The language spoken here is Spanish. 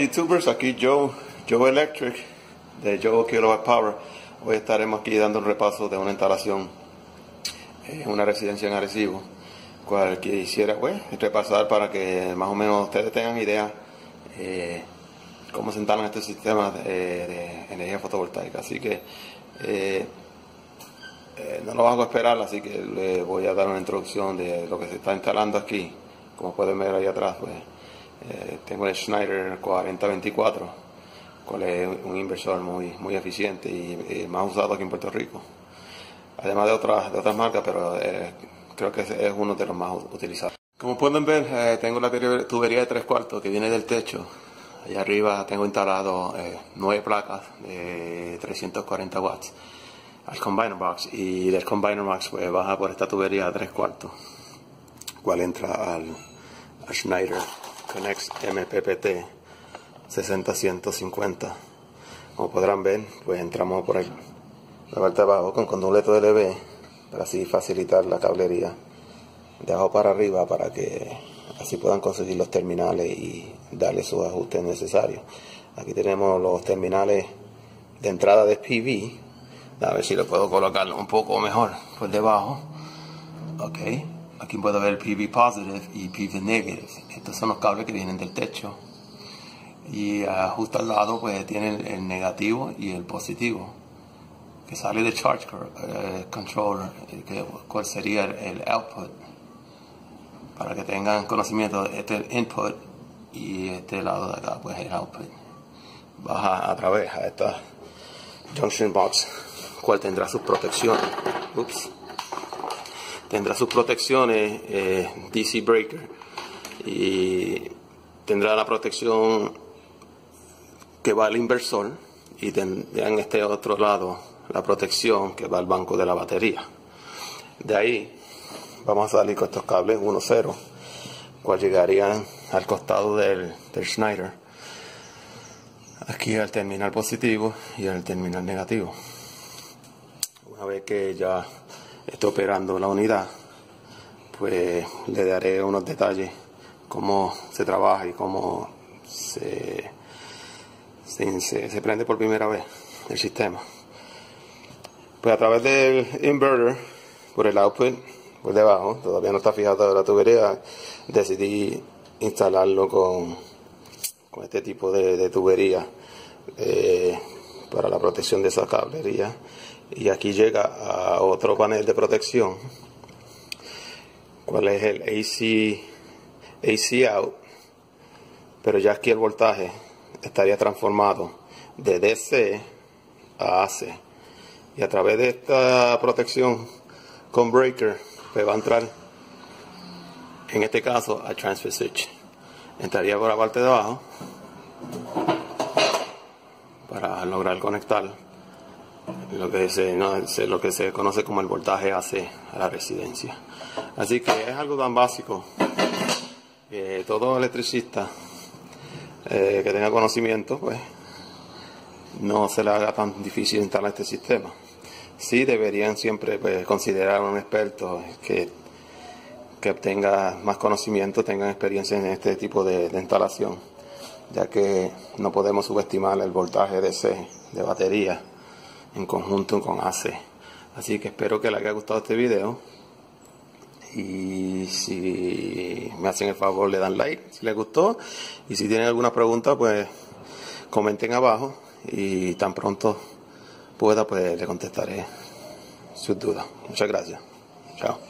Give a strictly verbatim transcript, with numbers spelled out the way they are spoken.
youtubers, aquí Joe, Joe Electric de Joe Kilowatt Power. Hoy estaremos aquí dando un repaso de una instalación en una residencia en Arecibo. Cual quisiera pues, repasar para que más o menos ustedes tengan idea eh, cómo se instalan estos sistemas de, de energía fotovoltaica. Así que eh, eh, no lo hago esperar, así que les voy a dar una introducción de lo que se está instalando aquí. Como pueden ver ahí atrás, pues, eh, tengo el Schneider cuarenta veinticuatro, cual es un inversor muy, muy eficiente y, y más usado aquí en Puerto Rico. Además de otras, de otras marcas, pero eh, creo que es uno de los más utilizados. Como pueden ver, eh, tengo la tubería de tres cuartos que viene del techo. Allá arriba tengo instalado eh, nueve placas de trescientos cuarenta watts al combiner box, y del combiner box pues, baja por esta tubería de tres cuartos, cual entra al, al Schneider Conext M P P T sesenta ciento cincuenta. Como podrán ver, pues entramos por el, la parte de abajo con conduleto de L V para así facilitar la cablería de abajo para arriba, para que así puedan conseguir los terminales y darle sus ajustes necesarios. Aquí tenemos los terminales de entrada de P V, a ver si lo puedo colocar un poco mejor por debajo. Ok, aquí puedo ver P V positive y P V negative. Estos son los cables que vienen del techo, y uh, justo al lado pues tienen el negativo y el positivo que sale de charge uh, controller, que cuál sería el output. Para que tengan conocimiento, este es el input y este lado de acá pues el output. Baja a través a esta junction box, cual tendrá sus protecciones. Ups. Tendrá sus protecciones eh, D C breaker, y tendrá la protección que va al inversor, y tendrán este otro lado la protección que va al banco de la batería. De ahí vamos a salir con estos cables uno cero, cual llegarían al costado del, del Schneider, aquí al terminal positivo y al terminal negativo. Una vez que ya esté operando la unidad, pues le daré unos detalles cómo se trabaja y cómo se, se, se, se prende por primera vez el sistema. Pues a través del inverter, por el output, por debajo, todavía no está fijada la tubería, decidí instalarlo con, con este tipo de, de tubería eh, para la protección de esa cablería. Y aquí llega a otro panel de protección, cuál es el A C, A C out, pero ya aquí el voltaje estaría transformado de D C a A C. Y a través de esta protección con breaker, pues va a entrar, en este caso, a transfer switch. Entraría por la parte de abajo para lograr conectar lo que se, no, se, lo que se conoce como el voltaje A C a la residencia. Así que es algo tan básico que todo electricista eh, que tenga conocimiento, pues, no se le haga tan difícil instalar este sistema. Sí deberían siempre pues, considerar a un experto que, que obtenga más conocimiento, tenga experiencia en este tipo de, de instalación, ya que no podemos subestimar el voltaje D C de batería en conjunto con A C. Así que espero que les haya gustado este video, y si me hacen el favor le dan like si les gustó, y si tienen alguna pregunta pues comenten abajo, y tan pronto pueda pues le contestaré sus dudas. Muchas gracias. Chao.